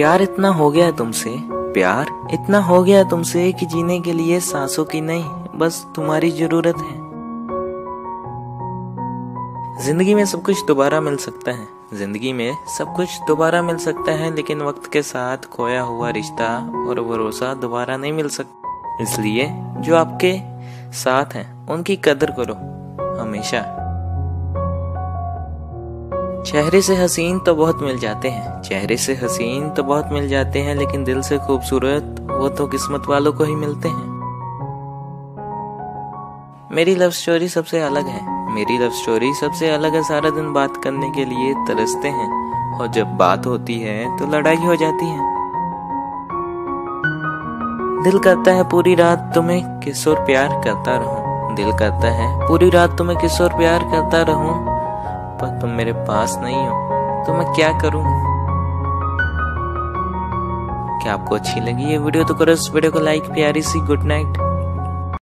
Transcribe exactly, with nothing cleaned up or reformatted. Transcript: प्यार इतना हो गया तुमसे, प्यार इतना हो गया तुमसे कि जीने के लिए सांसों की नहीं बस तुम्हारी जरूरत है। जिंदगी में सब कुछ दोबारा मिल सकता है, जिंदगी में सब कुछ दोबारा मिल सकता है, लेकिन वक्त के साथ खोया हुआ रिश्ता और भरोसा दोबारा नहीं मिल सकता। इसलिए जो आपके साथ हैं उनकी कदर करो हमेशा। चेहरे से हसीन तो बहुत मिल जाते हैं, चेहरे से हसीन तो बहुत मिल जाते हैं, लेकिन दिल से खूबसूरत वो तो किस्मत वालों को ही मिलते हैं। मेरी लव स्टोरी सबसे अलग है, मेरी लव स्टोरी सबसे अलग है। सारा दिन बात करने के लिए तरसते हैं और जब बात होती है तो लड़ाई हो जाती है। दिल करता है पूरी रात तुम्हें किस और प्यार करता रहूं, दिल करता है पूरी रात तुम्हें किस और प्यार करता रहूं, पर तुम मेरे पास नहीं हो तो मैं क्या करूं। क्या आपको अच्छी लगी ये वीडियो? तो करो इस वीडियो को लाइक। प्यारी सी गुड नाइट।